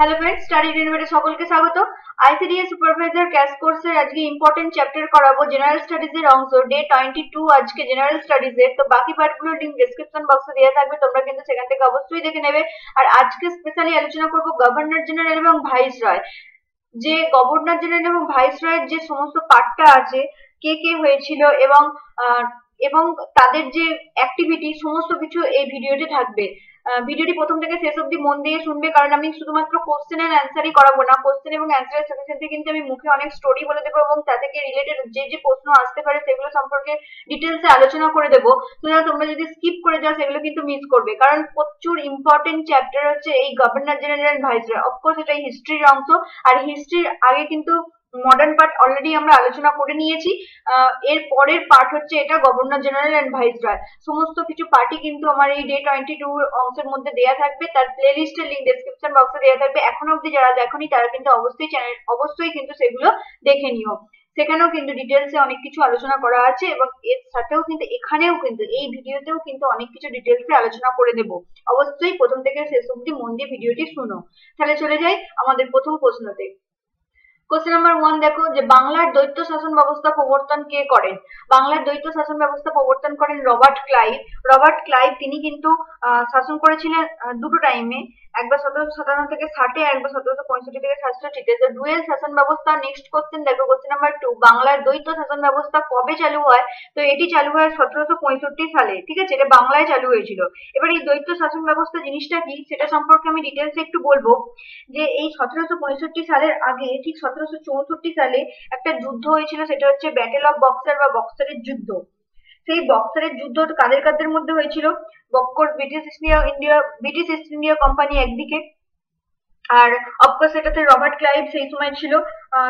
Hello friends study ইউনিভার্সে সকলকে স্বাগত ICDS supervisor cash কোর্সের আজকে ইম্পর্টেন্ট চ্যাপ্টার করাবো জেনারেল স্টাডিজ এর অংশ ডে 22 আজকে জেনারেল স্টাডিজ এর তো বাকি পার্টগুলো লিংক ডেসক্রিপশন বক্সে দেয়া থাকবে তোমরা কিন্তু সেখান থেকে অবশ্যই দেখে নেবে আর আজকে স্পেশালি আলোচনা করব গভর্নর জেনারেল এবং ভাইসরয় যে গভর্নর জেনারেল এবং ভাইসরয়ের যে সমস্ত পার্টটা আছে কে কে হয়েছিল এবং তাদের যে অ্যাক্টিভিটি সমস্ত কিছু এই ভিডিওতে থাকবে ভিডিওটি প্রথম থেকে শেষ অবধি মন দিয়ে শুনবে কারণ আমি শুধুমাত্র কোশ্চেন এন্ড অ্যানসারই করাবো না কোশ্চেন এবং অ্যানসারের সাথে সাথে কিন্তু আমি মুখে অনেক স্টোরি বলে দেব এবং তা থেকে রিলেটেড যে যে প্রশ্ন আসতে পারে সেগুলো সম্পর্কে ডিটেইলসে আলোচনা করে দেব তাহলে তোমরা যদি স্কিপ করে যাও সেগুলো কিন্তু মিস করবে কারণ প্রচুর ইম্পর্টেন্ট চ্যাপ্টার হচ্ছে এই governor general and viceroy of course এটা হিস্ট্রির অংশ আর হিস্ট্রির আগে কিন্তু মডার্ন পার্ট অলরেডি আমরা আলোচনা করে নিয়েছি এর পরের পার্ট হচ্ছে এটা গভর্নর জেনারেল এন্ড ভাইসরয় সমস্ত কিছু পার্টি কিন্তু আমার এই ডে 22 অংশের মধ্যে দেয়া থাকবে তার প্লেলিস্টের লিংক ডেসক্রিপশন বক্সে দেয়া থাকবে এখনো অবধি যারা দেখনি তারা কিন্তু অবশ্যই চ্যানেল অবশ্যই কিন্তু সেগুলো দেখে নিও সেখানেও কিন্তু ডিটেইলসে অনেক কিছু আলোচনা করা আছে এবং এর সাথেও কিন্তু এখানেও কিন্তু এই ভিডিওতেও কিন্তু অনেক কিছু ডিটেইলসে আলোচনা করে দেব অবশ্যই প্রথম থেকে শেষ অবধি মন দিয়ে ভিডিওটি শুনো তাহলে চলে যাই আমাদের প্রথম প্রশ্নতে Question number 1 देखो जे बांग्लार दैत्य शासन व्यवस्था प्रवर्तन के करें बांग्लार दैत्य शासन व्यवस्था प्रवर्तन करें रॉबर्ट क्लाइव তিনি কিন্তু শাসন করেছিলেন দুটো টাইমে একবার 1757 থেকে 60 আর একবার 1765 থেকে 67 তে যে ডুয়াল শাসন ব্যবস্থা নেক্সট क्वेश्चन দেখো क्वेश्चन नंबर 2 বাংলার দ্বৈত শাসন ব্যবস্থা কবে চালু হয় তো এটি চালু হয় 1765 সালে ঠিক আছে এটা বাংলায় চালু হয়েছিল এবার এই দ্বৈত শাসন ব্যবস্থা জিনিসটা কি সেটা সম্পর্কে আমি ডিটেইলসে একটু বলবো যে এই 1765 সালের আগে ঠিক 1764 সালে একটা যুদ্ধ হয়েছিল সেটা হচ্ছে ব্যাটল অফ বক্সার বা বক্সারের যুদ্ধ সেই বক্সারের যুদ্ধ কাদের কাদের মধ্যে হয়েছিল Bakkar British East India company একদিকে আর অফকোর্স এটাতে রবার্ট ক্লাইভ সেই সময় ছিল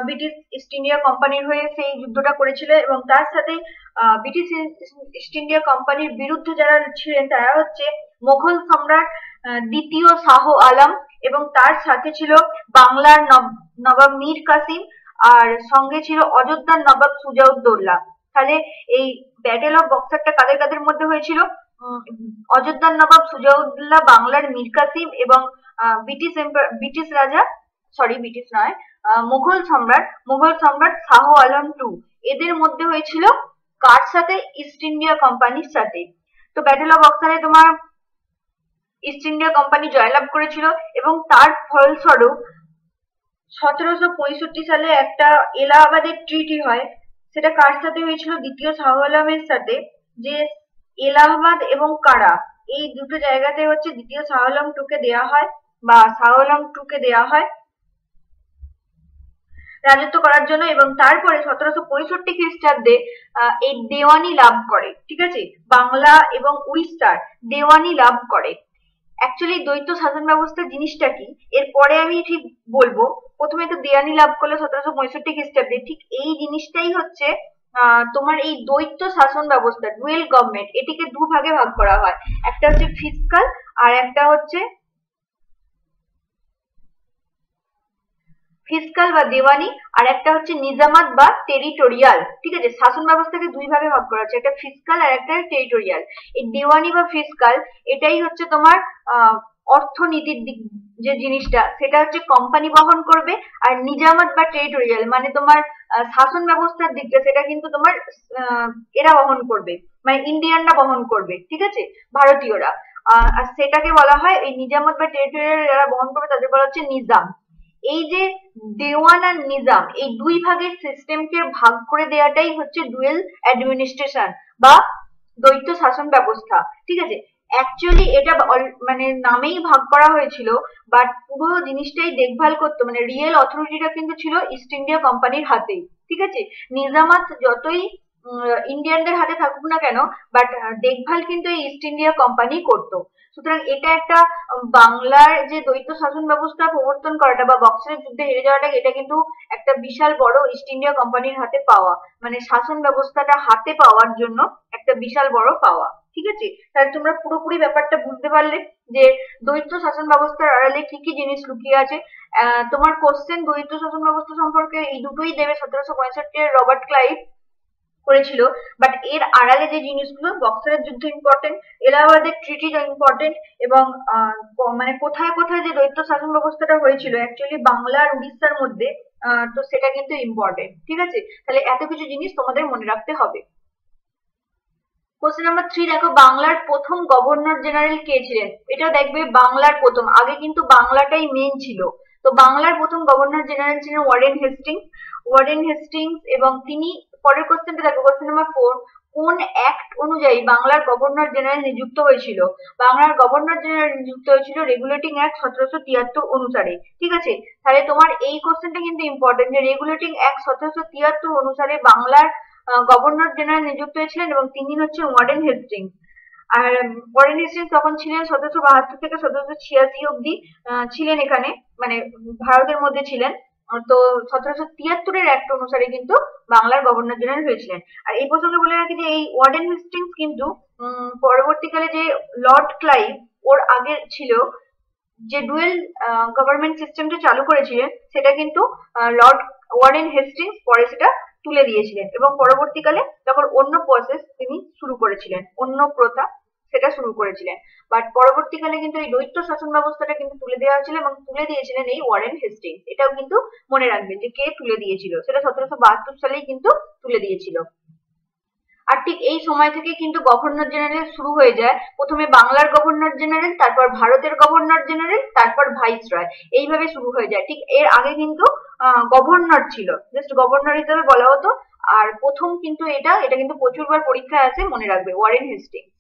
ব্রিটিশ ইস্ট ইন্ডিয়া কোম্পানির হয়ে সেই যুদ্ধটা করেছিল এবং তার সাথে ব্রিটিশ ইস্ট ইন্ডিয়া কোম্পানির বিরুদ্ধে যারা ছিলেন তারা হচ্ছে মোগল সম্রাট দ্বিতীয় শাহ আলম এবং তার সাথে ছিল বাংলার নবাব মীর কাসিম আর সঙ্গে ছিল অযোধ্যার নবাব সুজাউদ্দৌলা তাহলে এই ব্যাটল অফ বক্সারটা কাদের কাদের মধ্যে হয়েছিল অযোধ্যার নবাব সুজাউদ্দৌলা বাংলার মীর কাসিম এবং মোগল সম্রাট শাহ আলম II এদের মধ্যে হয়েছিল কার সাথে ইস্ট ইন্ডিয়া কোম্পানির সাথে তো ব্যাটল অফ বক্সারে তোমার ইস্ট ইন্ডিয়া কোম্পানি জয়লাভ করেছিল এবং তার ফলস্বরূপ 1765 সালে একটা এলাহাবাদের ট্রিটি হয় সেটা কার সাথে হয়েছিল দ্বিতীয় শাহ আলমের সাথে যে এলাহাবাদ এবং কারা এই দুটো জায়গাতে হচ্ছে দ্বিতীয় শাহ আলম II কে দেয়া হয় বা শাহ আলম II কে দেয়া হয় রাজত্ব করার জন্য এবং তারপরে 1765 খ্রিস্টাব্দে এই দেওয়ানি লাভ করে ঠিক আছে বাংলা এবং উড়িষ্যার দেওয়ানি লাভ করে অ্যাকচুয়ালি দ্বৈত শাসন ব্যবস্থা জিনিসটা কি এর পরে আমি ঠিক বলবো প্রথমে তো দেওয়ানি লাভ করলো 1765 খ্রিস্টাব্দে ঠিক এই জিনিসটাই হচ্ছে তোমার এই দ্বৈত শাসন ব্যবস্থা ডুয়াল গভর্নমেন্ট এটিকে দুই ভাগে ভাগ করা হয় একটা হচ্ছে ফিসকাল আর একটা হচ্ছে ফিসকাল বা দেওয়ানি আর একটা হচ্ছে নিজামাত বা টেরিটোরিয়াল ঠিক আছে শাসন ব্যবস্থাকে দুই ভাগে ভাগ করা হচ্ছে একটা ফিসকাল আর একটা টেরিটোরিয়াল এই দেওয়ানি বা ফিসকাল এটাই হচ্ছে তোমার অর্থনীতির দিক যে জিনিসটা সেটা হচ্ছে কোম্পানি বহন করবে আর নিজামাত বা টেরিটোরিয়াল মানে তোমার শাসন ব্যবস্থার দিকটা সেটা কিন্তু তোমার এরা বহন করবে মানে ইন্ডিয়ানরা বহন করবে ঠিক আছে ভারতীয়রা আর সেটাকে বলা হয় এই নিজামাত বা টেরিটোরিয়াল যারা বহন করবে তাদের বলা হচ্ছে নিজাম এই যে দেওয়ান আর নিজাম এই দুই ভাগের সিস্টেমকে ভাগ করে দেওয়াটাই হচ্ছে ডুয়াল অ্যাডমিনিস্ট্রেশন বা দ্বৈত শাসন ব্যবস্থা ঠিক আছে অ্যাকচুয়ালি এটা মানে নামেই ভাগ করা হয়েছিল বাট পুরো জিনিসটাই দেখভাল করতে মানে রিয়েল অথরিটিটা কিন্তু ছিল ইস্ট ইন্ডিয়া কোম্পানির হাতে ঠিক আছে নিজামাত যতই ইন্ডিয়ানদের হাতে থাকুক না কেন বাট দেখভাল কিন্তু ইস্ট ইন্ডিয়া কোম্পানি করত সুতরাং এটা একটা বাংলার যে দ্বৈত শাসন ব্যবস্থা প্রবর্তন করাটা বা বক্সারের যুদ্ধে হেরে যাওয়াটা এটা কিন্তু একটা বিশাল বড় ইস্ট ইন্ডিয়া কোম্পানির হাতে পাওয়া মানে শাসন ব্যবস্থাটা হাতে পাওয়ার জন্য একটা বিশাল বড় পাওয়া ঠিক আছে তাহলে তোমরা পুরোপুরি ব্যাপারটা বুঝতে পারলে যে দ্বৈত শাসন ব্যবস্থার আড়ালে কি কি জিনিস লুকিয়ে আছে তোমার কোশ্চেন দ্বৈত শাসন ব্যবস্থা সম্পর্কে এই দুটোই দেবে 1765 এর রবার্ট ক্লাইভ করেছিল, বাট এর আড়ালে যে জিনিসগুলো, বক্সারের যুদ্ধ ইম্পর্টেন্ট, এলাহাবাদের ট্রিটিটা ইম্পর্টেন্ট, এবং মানে কোথায় কোথায় যে দৈত্য শাসন ব্যবস্থাটা হয়েছিল অ্যাকচুয়ালি বাংলা আর উড়িষ্যার মধ্যে, তো সেটা কিন্তু ইম্পর্টেন্ট। ঠিক আছে, তাহলে এত কিছু জিনিস তোমাদের মনে রাখতে হবে। কোশ্চেন নাম্বার 3 দেখো, বাংলার প্রথম গভর্নর জেনারেল কে ছিলেন? এটা দেখবে বাংলার প্রথম, আগে কিন্তু বাংলাটাই মেইন ছিল। তো বাংলার প্রথম গভর্নর জেনারেল ছিলেন ওয়ারেন হেস্টিংস, এবং তিনি পরের কোশ্চেনটা দেখো, কোশ্চেন নাম্বার 4, কোন অ্যাক্ট অনুযায়ী বাংলার গভর্নর জেনারেল নিযুক্ত হয়েছিল? বাংলার গভর্নর জেনারেল নিযুক্ত হয়েছিল রেগুলেটিং অ্যাক্ট 1773 অনুসারে। ঠিক আছে, তাহলে তোমার এই কোশ্চেনটা কিন্তু ইম্পর্টেন্ট, যে রেগুলেটিং অ্যাক্ট 1773 অনুসারে বাংলার গভর্নর জেনারেল নিযুক্ত হয়েছিলেন, এবং তিনি হচ্ছে ওয়ারেন হেস্টিংস। আর ওয়ারেন হেস্টিংস তখন ছিলেন 1772 থেকে 1786 অব্দি ছিলেন, এখানে মানে ভারতের মধ্যে ছিলেন। তো 1773 এর অ্যাক্ট অনুসারে কিন্তু বাংলার গভর্নর জেনারেল হয়েছিলেন। আর এই প্রসঙ্গে বলে রাখি যে এই ওয়ারেন হেস্টিংস কিন্তু পরবর্তীকালে যে লর্ড ক্লাইভ, ওর আগে ছিল যে ডুয়েল গভর্নমেন্ট সিস্টেমটা চালু করেছিলেন, সেটা কিন্তু লর্ড ওয়ারেন হেস্টিংস পরে সেটা তুলে দিয়েছিলেন, এবং পরবর্তীকালে তখন অন্য প্রসেস তিনি শুরু করেছিলেন, অন্য প্রথা সেটা শুরু করেছিলেন। বাট পরবর্তীকালে কিন্তু এই দৈত্য শাসন ব্যবস্থাটা কিন্তু তুলে দেওয়া হয়েছিল, এবং তুলে দিয়েছিলেন এই ওয়ারেন হেস্টিংস। এটাও কিন্তু মনে রাখবেন যে কে তুলে দিয়েছিল, সেটা 1772 সালেই কিন্তু তুলে দিয়েছিল। আর ঠিক এই সময় থেকে কিন্তু গভর্নর জেনারেল শুরু হয়ে যায়, প্রথমে বাংলার গভর্নর জেনারেল, তারপর ভারতের গভর্নর জেনারেল, তারপর ভাইসরয়, এইভাবে শুরু হয়ে যায়। ঠিক এর আগে কিন্তু গভর্নর ছিল, জাস্ট গভর্নর হিসেবে বলা হতো। আর প্রথম কিন্তু এটা এটা কিন্তু প্রচুরবার পরীক্ষায় আছে, মনে রাখবে ওয়ারেন হেস্টিংস।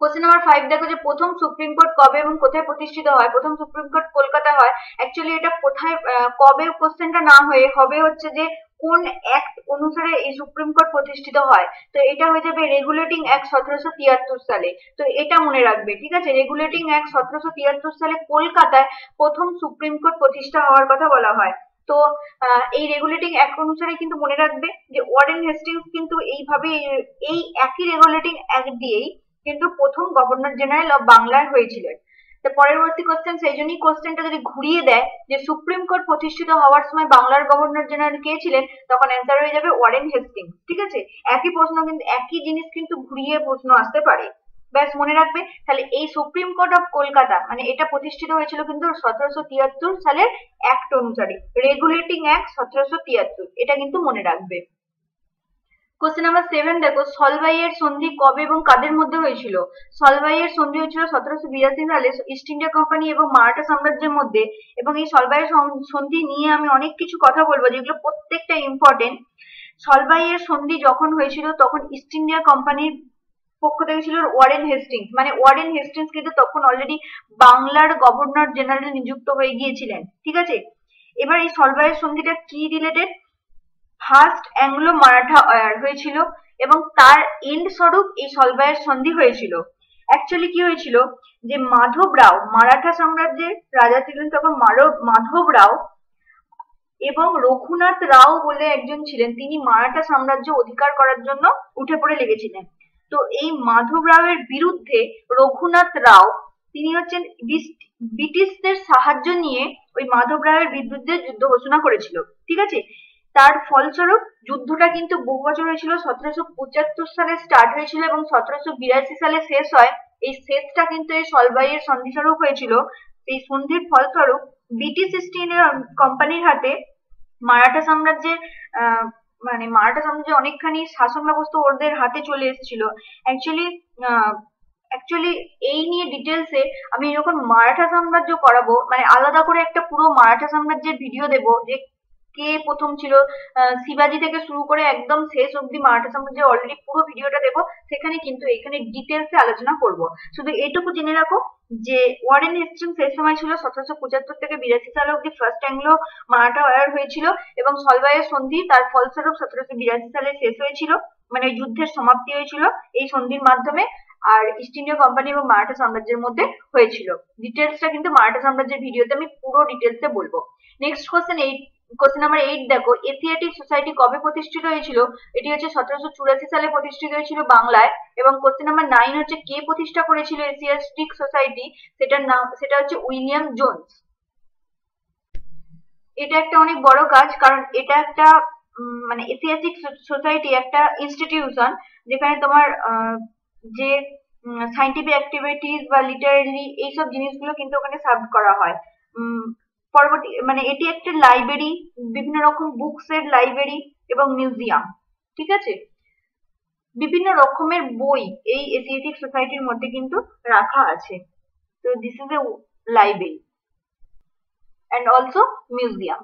কোশ্চেন নাম্বার 5 দেখো, যে প্রথম সুপ্রিম কোর্ট কবে এবং কোথায় প্রতিষ্ঠিত হয়? প্রথম সুপ্রিম কোর্ট কলকাতায় হয়। অ্যাকচুয়ালি এটা কোথায় কবে কোশ্চেনটা না হয়ে হবে হচ্ছে যে কোন অ্যাক্ট অনুসারে এই সুপ্রিম কোর্ট প্রতিষ্ঠিত হয়। তো এটা হয়ে যাবে রেগুলেটিং অ্যাক্ট 1773 সালে। তো এটা মনে রাখবে, ঠিক আছে, রেগুলেটিং অ্যাক্ট 1773 সালে কলকাতায় প্রথম সুপ্রিম কোর্ট প্রতিষ্ঠা হওয়ার কথা বলা হয়। তো এই রেগুলেটিং অ্যাক্ট অনুসারে কিন্তু মনে রাখবে যে ওয়ারেন হেস্টিংস কিন্তু এইভাবে এই একই রেগুলেটিং অ্যাক্ট দিয়েই কিন্তু প্রথম গভর্নর জেনারেল অব বাংলার হয়েছিলেন। তো পরবর্তী কোশ্চেন, সেই জন্যই কোশ্চেনটা যদি ঘুরিয়ে দেয় যে সুপ্রিম কোর্ট প্রতিষ্ঠিত হওয়ার সময় বাংলার গভর্নর জেনারেল কে ছিলেন, তখন অ্যান্সার হয়ে যাবে ওয়ারেন হেস্টিংস। ঠিক আছে, একই প্রশ্ন কিন্তু একই জিনিস কিন্তু ঘুরিয়ে প্রশ্ন আসতে পারে, ব্যাস মনে রাখবে। তাহলে এই সুপ্রিম কোর্ট অফ কলকাতা, মানে এটা প্রতিষ্ঠিত হয়েছিল কিন্তু 1773 সালের অ্যাক্ট অনুসারে, রেগুলেটিং অ্যাক্ট 1773, এটা কিন্তু মনে রাখবে। কোশ্চেন নাম্বার 7 দেখো, সলবাইয়ের সন্ধি কবে এবং কাদের মধ্যে হয়েছিল? সলবাইয়ের সন্ধি হয়েছিল 1782 সালে ইস্ট ইন্ডিয়া কোম্পানি এবং মারাঠা সাম্রাজ্যের মধ্যে, এবং এই সলবাইয়ের সন্ধি নিয়ে আমি অনেক কিছু কথা বলবো, যেগুলো প্রত্যেকটা ইম্পর্টেন্ট। সলবাইয়ের সন্ধি যখন হয়েছিল তখন ইস্ট ইন্ডিয়া কোম্পানির পক্ষ থেকে ছিল ওয়ারেন হেস্টিংস, মানে ওয়ারেন হেস্টিংস কিন্তু তখন অলরেডি বাংলার গভর্নর জেনারেল নিযুক্ত হয়ে গিয়েছিলেন। ঠিক আছে, এবার এই সলবাইয়ের সন্ধিটা কি related? First Anglo Maratha war হয়েছিল, এবং তার এন্ড স্বরূপ এই সলবাইয়ের সন্ধি হয়েছিল। অ্যাকচুয়ালি কি হয়েছিল যে মাধবরাও, মারাঠা সাম্রাজ্যের রাজা ছিলেন তখন মাধবরাও, এবং রঘুনাথ রাও বলে একজন ছিলেন, তিনি মারাঠা সাম্রাজ্য অধিকার করার জন্য উঠে পড়ে লেগেছিলেন। তো এই মাধবরাওয়ের বিরুদ্ধে রঘুনাথ রাও, তিনি হচ্ছেন ব্রিটিশদের সাহায্য নিয়ে ওই মাধবরাওয়ের বিরুদ্ধে যুদ্ধ ঘোষণা করেছিল। ঠিক আছে, তার ফলস্বরূপ যুদ্ধটা কিন্তু বহু বছর হয়েছিল, 1775 সালে স্টার্ট হয়েছিল এবং 1782 সালে শেষ হয়। এই শেষটা কিন্তু এই সলবাইয়ের সন্ধিস্বরূপ হয়েছিল। এই সন্ধির ফলস্বরূপ ব্রিটিশ ইস্ট ইন্ডিয়া কোম্পানির হাতে মারাঠা সাম্রাজ্যের মানে মারাঠা সাম্রাজ্যের অনেকখানি শাসন ব্যবস্থা ওদের হাতে চলে এসেছিল। অ্যাকচুয়ালি এই নিয়ে ডিটেলসে আমি যখন মারাঠা সাম্রাজ্য করাবো, মানে আলাদা করে একটা পুরো মারাঠা সাম্রাজ্যের ভিডিও দেবো, যে কে প্রথম ছিল, শিবাজি থেকে শুরু করে একদম শেষ অব্দি মারাঠা সাম্রাজ্য, অলরেডি পুরো ভিডিওটা দেবো সেখানে, কিন্তু এখানে ডিটেলসে আলোচনা করব। শুধু এইটুকু জেনে রাখো যে ওয়ারেন হেস্টিংস সেই সময় ছিল 1775 থেকে 82 সাল অব্দি ফার্স্ট অ্যাংলো মারাঠা ওয়ার হয়েছিল, এবং সলবাইয়ের সন্ধি তার ফলস্বরূপ 1782 সালে শেষ হয়েছিল, মানে যুদ্ধের সমাপ্তি হয়েছিল এই সন্ধির মাধ্যমে, আর ইস্ট ইন্ডিয়া কোম্পানি এবং মারাঠা সাম্রাজ্যের মধ্যে হয়েছিল। ডিটেলসটা কিন্তু মারাঠা সাম্রাজ্যের ভিডিওতে আমি পুরো ডিটেলসে বলবো। নেক্সট কোশ্চেন 8, কোশ্চেন নাম্বার 8 দেখো, এশিয়াটিক সোসাইটি কবে প্রতিষ্ঠিত হয়েছিল? এটি হচ্ছে 1784 সালে প্রতিষ্ঠিত হয়েছিল বাংলায়। এবং কোশ্চেন নাম্বার 9 হচ্ছে কে প্রতিষ্ঠা করেছিল এশিয়াটিক সোসাইটি? সেটার নাম, সেটা হচ্ছে উইলিয়াম জোনস। এটা একটা অনেক বড় কাজ, কারণ এটা একটা মানে এশিয়াটিক সোসাইটি একটা ইনস্টিটিউশন যেখানে তোমার যে সায়েন্টিফিক অ্যাক্টিভিটিজ বা লিটারেরি এই সব জিনিসগুলো কিন্তু ওখানে সাব করা হয় পরবর্তী মানে এটি একটা লাইব্রেরি বিভিন্ন রকম বুকস এর লাইব্রেরি এবং মিউজিয়াম ঠিক আছে বিভিন্ন রকমের বই এই এশিয়াটিক সোসাইটির মধ্যে কিন্তু রাখা আছে তো this is a library and also museum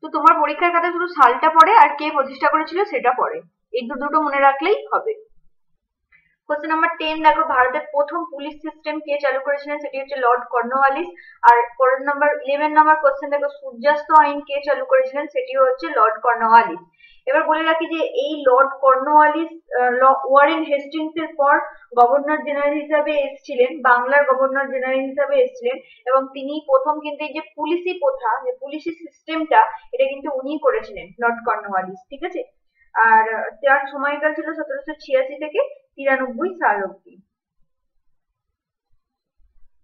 তো তোমার পরীক্ষার কথা শুধু সালটা পড়ে আর কে প্রতিষ্ঠা করেছিল সেটা পড়ে এই দুটো মনে রাখলেই হবে क्वेश्चन নাম্বার 10 দেখো ভারতের প্রথম পুলিশ সিস্টেম কে চালু করেছিলেন সেটি হচ্ছে লর্ড কর্নওয়ালিস আর পরের নাম্বার 11 নাম্বার क्वेश्चन দেখো সূর্যাস্ত আইন কে চালু করেছিলেন সেটি হচ্ছে লর্ড কর্নওয়ালিস এবার বলে রাখি যে এই লর্ড কর্নওয়ালিস ওয়ারেন হেস্টিংস এর পর গভর্নর জেনারেল হিসেবে এসেছিলেন বাংলার গভর্নর জেনারেল হিসেবে এসেছিলেন এবং তিনি প্রথম কিন্তু এই যে পুলিশি প্রথা যে পুলিশি সিস্টেমটা এটা কিন্তু উনিই করেছিলেন লর্ড কর্নওয়ালিস ঠিক আছে আর তার সময়কাল ছিল 1786 থেকে 93 সাল অবধি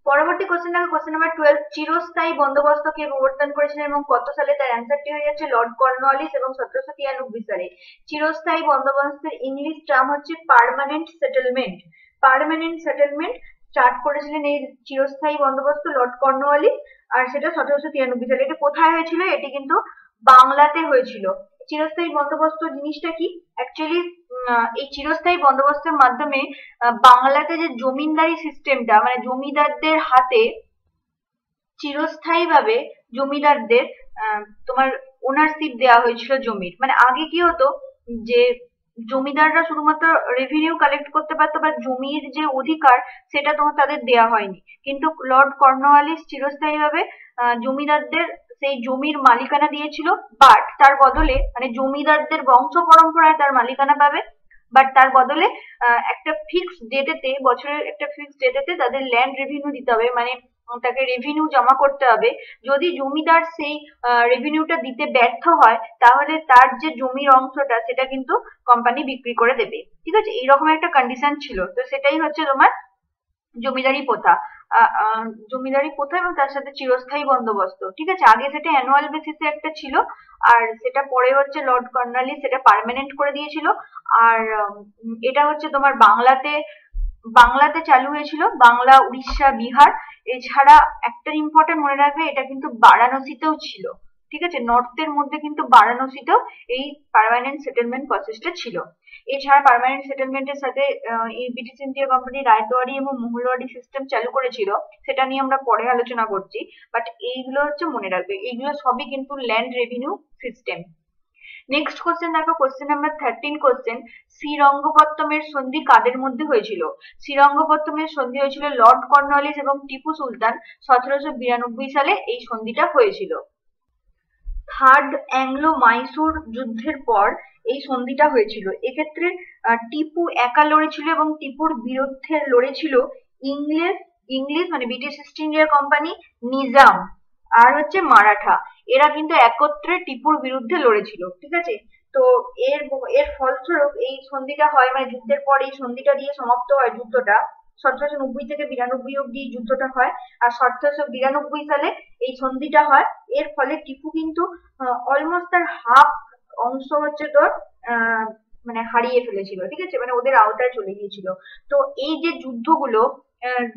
পরবর্তী क्वेश्चन দেখো क्वेश्चन নাম্বার 12 চিরস্থায়ী বন্দোবস্ত কে প্রবর্তন করেছিলেন এবং কত সালে তার অ্যানসারটি হয়ে যাচ্ছে লর্ড কর্নওয়ালিস এবং 1793 সালে চিরস্থায়ী বন্দোবস্তের ইংলিশ টার্ম হচ্ছে পার্মানেন্ট সেটেলমেন্ট স্টার্ট করেছিলেন এই চিরস্থায়ী বন্দোবস্ত লর্ড কর্নওয়ালিস আর সেটা 1793 সালে এটা কোথায় হয়েছিল এটি কিন্তু বাংলাতে হয়েছিল চিরস্থায়ী বন্দোবস্ত জিনিসটা কি অ্যাকচুয়ালি এই চিরস্থায়ী বন্দোবস্তের মাধ্যমে বাংলাতে যে জমিদারি সিস্টেমটা মানে জমিদারদের হাতে চিরস্থায়ীভাবে জমিদারদের তোমার ওনারশিপ দেয়া হয়েছিল জমির মানে আগে কি হতো যে জমিদাররা শুধুমাত্র রেভিনিউ কালেক্ট করতে পারতো বা জমির যে অধিকার সেটা তো তাদের দেয়া হয়নি কিন্তু লর্ড কর্নওয়ালিস চিরস্থায়ীভাবে জমিদারদের সেই জমির মালিকানা দিয়েছিল বাট তার বদলে মানে জমিদারদের বংশ পরম্পরায় তার মালিকানা পাবে বাট তার বদলে একটা ফিক্সড ডেটেতে বছরের একটা ফিক্সড ডেটেতে তাদের ল্যান্ড রেভিনিউ দিতে হবে মানে তাকে রেভিনিউ জমা করতে হবে যদি জমিদার সেই রেভিনিউটা দিতে ব্যর্থ হয় তাহলে তার যে জমির অংশটা সেটা কিন্তু কোম্পানি বিক্রি করে দেবে ঠিক আছে এই রকম একটা কন্ডিশন ছিল তো সেটাই হচ্ছে তোমার জমিদারি প্রথা এবং তার সাথে চিরস্থায়ী বন্দোবস্ত ঠিক আছে আগে সেটা অ্যানুয়াল বেসিসে একটা ছিল আর সেটা পরে হচ্ছে লর্ড কর্নওয়ালিস সেটা পার্মানেন্ট করে দিয়েছিল আর এটা হচ্ছে তোমার বাংলাতে চালু হয়েছিল বাংলা উড়িষ্যা বিহার এছাড়া একটা ইম্পর্টেন্ট মনে রাখবে এটা কিন্তু বারাণসীতেও ছিল ঠিক আছে নর্থের মধ্যে কিন্তু বারাণসীতেও এই পার্মানেন্ট সেটেলমেন্ট প্রসেসটা ছিল এছাড়া পার্মানেন্ট সেটেলমেন্টের সাথে ব্রিটিশ ইন্ডিয়া কোম্পানি রায়তোয়ারি এবং মহলওয়ারি সিস্টেম চালু করেছিল সেটা নিয়ে আমরা পরে আলোচনা করছি বাট এইগুলো হচ্ছে মনে রাখবে এইগুলো সবই কিন্তু land revenue system next question দেখো কোশ্চেন নাম্বার 13 কোশ্চেন শ্রীরঙ্গপত্তমের সন্ধি কাদের মধ্যে হয়েছিল শ্রীরঙ্গপত্তমের সন্ধি হয়েছিল লর্ড কর্নওয়ালিস এবং টিপু সুলতান 1792 সালে এই সন্ধিটা হয়েছিল থার্ড অ্যাংলো মাইসোর যুদ্ধের পর এই সন্ধিটা হয়েছিল এক্ষেত্রে টিপু একা লড়েছিল এবং টিপুর বিরুদ্ধে লড়েছিল ইংলিশ মানে British East India company Nizam আর হচ্ছে মারাঠা এরা কিন্তু একত্রে টিপুর বিরুদ্ধে লড়েছিল ঠিক আছে তো এর ফলস্বরূপ এই সন্ধিটা হয় মানে যুদ্ধের পর এই সন্ধিটা দিয়ে সমাপ্ত হয় যুদ্ধটা 1790 থেকে 92 অবধি যুদ্ধটা হয় আর 1792 সালে এই সন্ধিটা হয় এর ফলে টিপু কিন্তু অলমোস্ট তার হাফ অংশ হচ্ছে তোর মানে হারিয়ে ফেলেছিল ঠিক আছে মানে ওদের আওতায় চলে গিয়েছিল তো এই যে যুদ্ধগুলো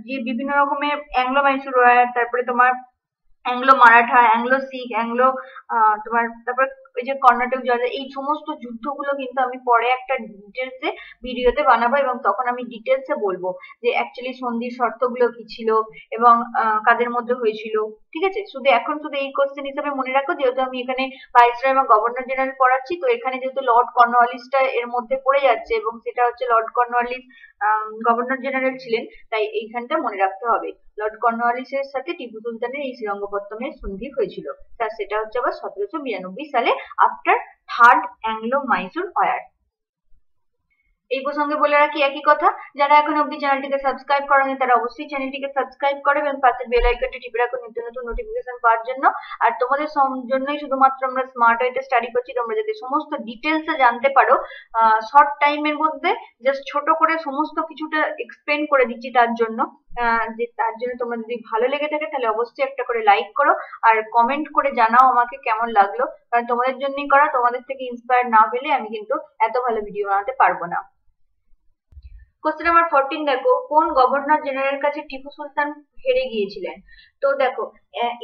যে বিভিন্ন রকমের অ্যাংলো মাইসোর ওয়ার তারপরে তোমার Anglo Maratha Anglo Sikh Anglo তোমার তারপর ওই যে কর্ণাটক জয় এই সমস্ত যুদ্ধগুলো কিন্তু আমি পরে একটা ডিটেলসে ভিডিওতে বানাবো এবং তখন আমি ডিটেলসে বলবো যে অ্যাকচুয়ালি সন্ধির শর্তগুলো কি ছিল এবং কাদের মধ্যে হয়েছিল ঠিক আছে শুধু এখন শুধু এই কোশ্চেন হিসেবে মনে রাখো যেহেতু আমি এখানে ভাইসরয় এবং গভর্নর জেনারেল পড়াচ্ছি তো এখানে যেহেতু লর্ড কর্নওয়ালিসটা এর মধ্যে পড়ে যাচ্ছে এবং সেটা হচ্ছে লর্ড কর্নওয়ালিস গভর্নর জেনারেল ছিলেন তাই এইখানটা মনে রাখতে হবে লর্ড কর্নওয়ালিসের সাথে টিপু সুলতানের এই শ্রীরঙ্গপত্তমের সন্ধি হয়েছিল তার সেটা হচ্ছে আবার 1792 সালে after third Anglo Mysore war এই প্রসঙ্গে বলে রাখি একই কথা যারা এখন অবধি চ্যানেলটিকে সাবস্ক্রাইব করেনি তারা অবশ্যই চ্যানেলটিকে সাবস্ক্রাইব করো এবং পাশে বেল আইকনটি টিপে রাখো নিত্য নতুন নোটিফিকেশন পাওয়ার জন্য আর তোমাদের জন্যই শুধুমাত্র আমরা স্মার্ট ওয়েতে স্টাডি করছি তোমরা যাতে সমস্ত ডিটেলসে জানতে পারো শর্ট টাইমের মধ্যে জাস্ট ছোট করে সমস্ত কিছুটা এক্সপ্লেন করে দিচ্ছি তার জন্য যে তার জন্য তোমাদের যদি ভালো লেগে থাকে তাহলে অবশ্যই একটা করে লাইক করো আর কমেন্ট করে জানাও আমাকে কেমন লাগলো কারণ তোমাদের জন্যই করা তোমাদের থেকে ইন্সপায়ার না হলে আমি কিন্তু এত ভালো ভিডিও বানাতে পারবো না Question number 14 देखो कौन गवर्नर जनरल का चे टीपू सुल्तान हेरे गिये चिलेन तो देखो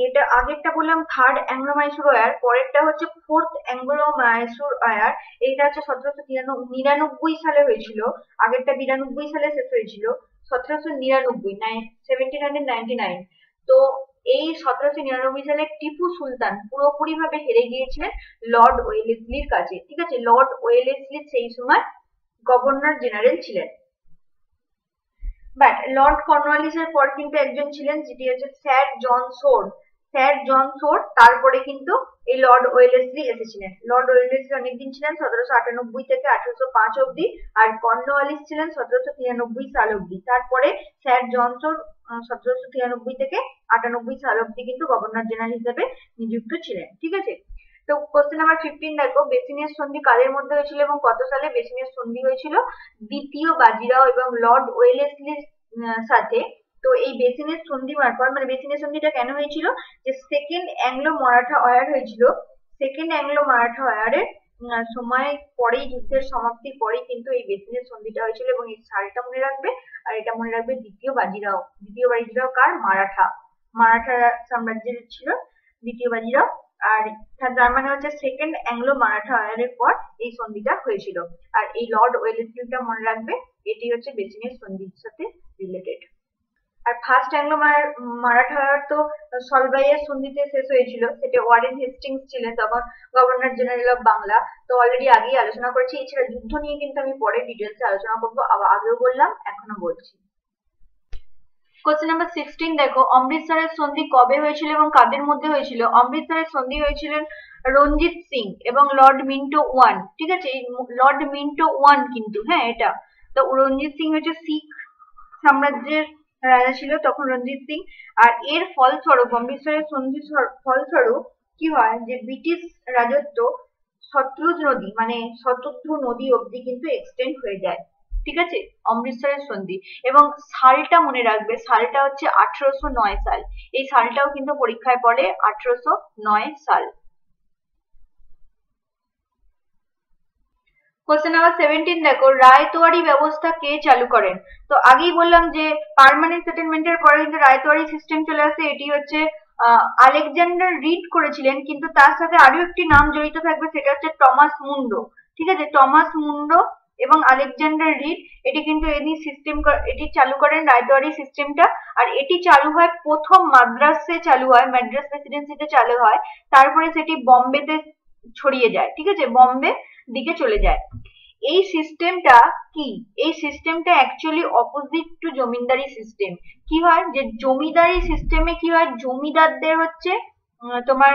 ये टा आगे टा बोले हम थर्ड एंग्लो मैसूर आयर पौरे टा होचे फोर्थ एंग्लो मैसूर आयर ये टा चे 1799 साले हुए चिलो आगे टा 1799 साले से हुए चिलो 1799 तो এই 1799 সালে টিপু সুলতান পুরোপুরিভাবে হেরে গিয়েছিলেন লর্ড ওয়েলেসলির কাছে ঠিক আছে লর্ড ওয়েলেসলি সেই সময় গভর্নর জেনারেল ছিলেন But Lord Cornwallis পর কিন্তু একজন ছিলেন যিনি হচ্ছে স্যার জন শোর তারপরে কিন্তু এই লর্ড ওয়েলেসলি এসেছিলেন লর্ড ওয়েলেসলি অনেকদিন ছিলেন 1798 থেকে 1805 অবধি আর কর্নওয়ালিস ছিলেন 1793 সাল অবধি তারপরে স্যার জন শোর 1793 থেকে 1898 সাল অবধি কিন্তু গভর্নর জেনারেল হিসেবে নিযুক্ত ছিলেন ঠিক আছে তো क्वेश्चन নাম্বার 15 দেখো বেসিনিয়াস সন্ধি কাদের মধ্যে হয়েছিল এবং কত সালে বেসিনিয়াস সন্ধি হয়েছিল দ্বিতীয় বাজিরাও এবং লর্ড ওয়েলেসলির সাথে তো এই বেসিনিয়াস সন্ধি মারফত মানে বেসিনিয়াস সন্ধিটা কেন হয়েছিল যে সেকেন্ড অ্যাংলো মারাঠা ওয়ার হয়েছিল সেকেন্ড অ্যাংলো মারাঠা ওয়ারের সময় পরেই যুদ্ধের সমাপ্তি পরেই কিন্তু এই বেসিনিয়াস সন্ধিটা হয়েছিল এবং এই সালটা মনে রাখবে আর এটা মনে রাখবে দ্বিতীয় বাজিরাও কার মারাঠা সাম্রাজ্যের ছিল দ্বিতীয় বাজিরাও আর তার মানে হচ্ছে সেকেন্ড অ্যাংলো মারাঠা ওয়ারের পর এই সন্ধিটা হয়েছিল আর এই লর্ড ওয়েলেসলিটা মনে রাখবে এটি হচ্ছে বেসিনিয়াস সন্ধির সাথে রিলেটেড আর ফার্স্ট অ্যাংলো মারাঠা ওয়ার তো সলবাইয়ের সন্ধিতে শেষ হয়েছিল সেটা ওয়ারেন হেস্টিংস ছিলেন তখন গভর্নর জেনারেল অফ বাংলা তো অলরেডি আগেই আলোচনা করেছি এছাড়া যুদ্ধ নিয়ে কিন্তু আমি পরে ডিটেইলসে আলোচনা করব আগেও বললাম এখনো বলছি Question number 16 देखो अमृतसर सन्धि कब हो कादेर मध्य हो अमृतसर सन्धि हो रंजीत सिंह एवं लॉर्ड मिंटो वन ठीक है लॉर्ड मिंटो वन किन्तु हाँ एटा तो रंजीत सिंह हो सिख साम्राज्य राजा छिलो तक रंजीत सिंह और एर फलस्वरूप अमृतसर सन्धि फलस्वरूप की है ब्रिटिश राजत्व शतद्रु नदी अब्दि किन्तु एक्सटेंड हो जाए ठीक है अमृतसर सन्धि एवं सालटा मने राखबे सालटा होच्छे 1809 साल ये सालटाओ किन्तु परीक्षाय पड़े 1809 साल क्वेश्चन नंबर 17 देखो रायतोयारी व्यवस्था के चालू करें तो आगे बोललाम जे परमानेंट सेटलमेंटेर परे किन्तु रायतोयारी सिस्टेम चले आसे एटी होच्छे আলেকজান্ডার রিড করেছিলেন কিন্তু তার সাথে আরো একটি নাম জড়িত থাকবে সেটা হচ্ছে টমাস মুন্ডো ঠিক আছে টমাস মুন্ডো এবং আলেকজান্ডার রিড এটি কিন্তু এই সিস্টেম এটি চালু করেন রায়তোয়ারি সিস্টেমটা আর এটি চালু হয় প্রথম মাদ্রাসে চালু হয় মাদ্রাস প্রেসিডেন্সিতে চালু হয় তারপরে সেটি বোম্বেতে ছড়িয়ে যায় ঠিক আছে বোম্বে দিকে চলে যায় এই সিস্টেমটা কি এই সিস্টেমটা actually opposite to zamindari system কি হয় যে জমিদারি সিস্টেমে কি হয় জমিদারদের হচ্ছে তোমার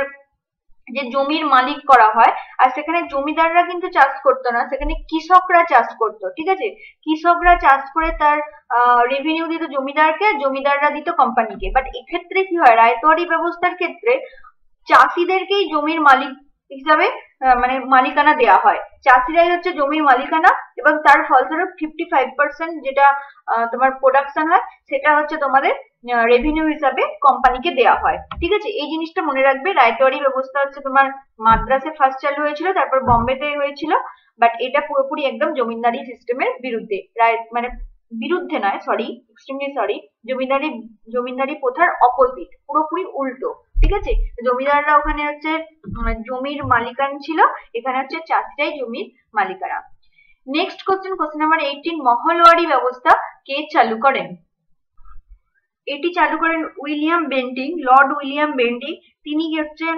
যে জমির মালিক করা হয় আর সেখানে জমিদাররা কিন্তু চাষ করত না সেখানে কৃষকরা চাষ করত ঠিক আছে কৃষকরা চাষ করে তার রেভিনিউ দিত জমিদারকে জমিদাররা দিত কোম্পানিকে বাট এই ক্ষেত্রে কি হয় রায়তোয়ারি ব্যবস্থার ক্ষেত্রে চাষীদেরকেই জমির মালিক হিসাবে মানে মালিকানা দেয়া হয় চাষীরাই হচ্ছে জমির মালিকানা এবং তার ফলস্বরূপ 55% যেটা তোমার প্রোডাকশন হয় সেটা হচ্ছে তোমাদের রেভিনিউ হিসাবে কোম্পানিকে দেয়া হয় ঠিক আছে এই জিনিসটা মনে রাখবে রায়তোয়ারি ব্যবস্থা হচ্ছে তোমার মাদ্রাসে ফার্স্ট চালু হয়েছিল তারপর বোম্বেতে হয়েছিল বাট এটা পুরোপুরি একদম জমিদারি সিস্টেমের বিরুদ্ধে মানে বিরুদ্ধে নয় সরি এক্সট্রিমলি সরি জমিদারি প্রথার অপোজিট পুরোপুরি উল্টো ঠিক আছে জমিদাররা ওখানে হচ্ছে জমির মালিকান ছিল এখানে হচ্ছে চাষীরাই জমির মালিকানা নেক্সট কোশ্চেন নাম্বার 18 মহলওয়ারি ব্যবস্থা কে চালু করেন এটি চালু করেন William Bentinck Lord William Bentinck তিনি হচ্ছেন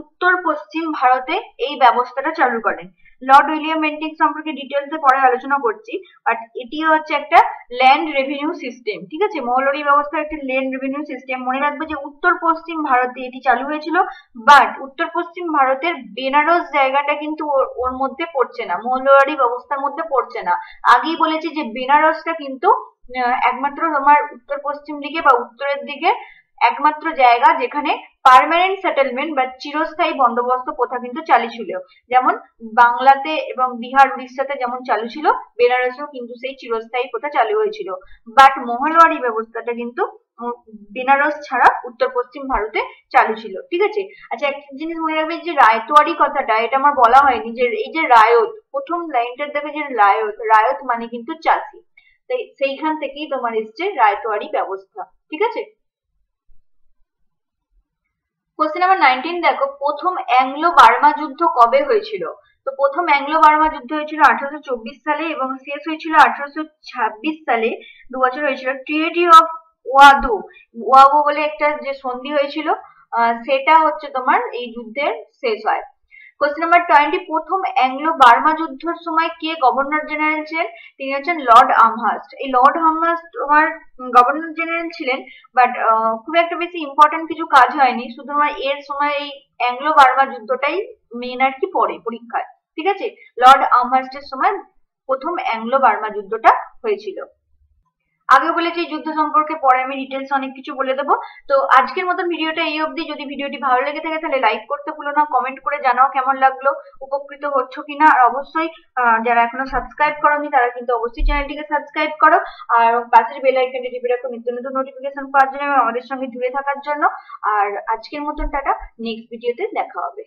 উত্তর পশ্চিম ভারতে এই ব্যবস্থাটা চালু করেন লর্ড উইলিয়াম বেন্টিং সম্পর্কে ডিটেইলসে পরে আলোচনা করছি বাট এটি হচ্ছে একটা ল্যান্ড রেভিনিউ সিস্টেম ঠিক আছে মহলওয়ারি ব্যবস্থা একটা ল্যান্ড রেভিনিউ সিস্টেম মনে রাখবে যে উত্তর পশ্চিম ভারতে এটি চালু হয়েছিল বাট উত্তর পশ্চিম ভারতের বেনারস জায়গাটা কিন্তু ওর মধ্যে পড়ছে না মহলওয়ারি ব্যবস্থার মধ্যে পড়ছে না আগেই বলেছি যে বেনারসটা কিন্তু একমাত্র তোমার উত্তর পশ্চিম দিকে বা উত্তরের দিকে একমাত্র জায়গা যেখানে পার্মানেন্ট সেটেলমেন্ট বা চিরস্থায়ী বন্দোবস্ত প্রথা কিন্তু চালু ছিল, যেমন বাংলাতে এবং বিহার উড়িষ্যাতে যেমন চালু ছিল, বেনারসেও কিন্তু সেই চিরস্থায়ী প্রথা চালু হয়েছিল। বাট মহলওয়ারি ব্যবস্থাটা কিন্তু বেনারস ছাড়া উত্তর পশ্চিম ভারতে চালু ছিল। ঠিক আছে, আচ্ছা একটা জিনিস মনে রাখবে, যে রায়তোয়ারি কথাটা এটা আমার বলা হয়নি, যে এই যে রায়ত প্রথম লাইনটার দেখে যে রায়ত, রায়ত মানে কিন্তু চাষি, তাই সেইখান থেকেই তোমার এসছে রায়তোয়ারি ব্যবস্থা। ঠিক আছে, কোশ্চেন নাম্বার 19 দেখো, প্রথম অ্যাংলো বার্মা যুদ্ধ কবে হয়েছিল? তো প্রথম অ্যাংলো বার্মা যুদ্ধ হয়েছিল 1824 সালে এবং শেষ হয়েছিল 1826 সালে, 2 বছর হয়েছিল। ট্রিটি অফ ওয়াদু, ওয়াবো বলে একটা যে সন্ধি হয়েছিল সেটা হচ্ছে তোমার এই যুদ্ধের শেষ হয়। কোশ্চেন নাম্বার 20, প্রথম অ্যাংলো বার্মা যুদ্ধের সময় কে গভর্নর জেনারেল ছিলেন? তিনি হচ্ছেন লর্ড আমহার্স্ট। এই লর্ড আমহার্স্ট তোমার গভর্নর জেনারেল ছিলেন, বাট খুব একটা বেশি ইম্পর্টেন্ট কিছু কাজ হয়নি, শুধু তোমার এর সময় এই অ্যাংলো বার্মা যুদ্ধটাই মেন আর কি পড়ে পরীক্ষায়। ঠিক আছে, লর্ড আমহার্স্টের সময় প্রথম অ্যাংলো বার্মা যুদ্ধটা হয়েছিল। আগে বলেছি যুদ্ধ সম্পর্কে, পরে আমি ডিটেলস অনেক কিছু বলে দেবো। তো আজকের মতন ভিডিওটা এই অবধি। যদি ভিডিওটি ভালো লেগে থাকে তাহলে লাইক করতে ভুলো না, কমেন্ট করে জানাও কেমন লাগলো, উপকৃত হচ্ছ কিনা। আর অবশ্যই যারা এখনো সাবস্ক্রাইব করোনি তারা কিন্তু অবশ্যই চ্যানেলটিকে সাবস্ক্রাইব করো, আর পাশের বেল আইকনটি টিপে রাখো নিত্য নতুন নোটিফিকেশন পাওয়ার জন্য, আমাদের সঙ্গে জুড়ে থাকার জন্য। আর আজকের মতন টাটা, নেক্সট ভিডিওতে দেখা হবে।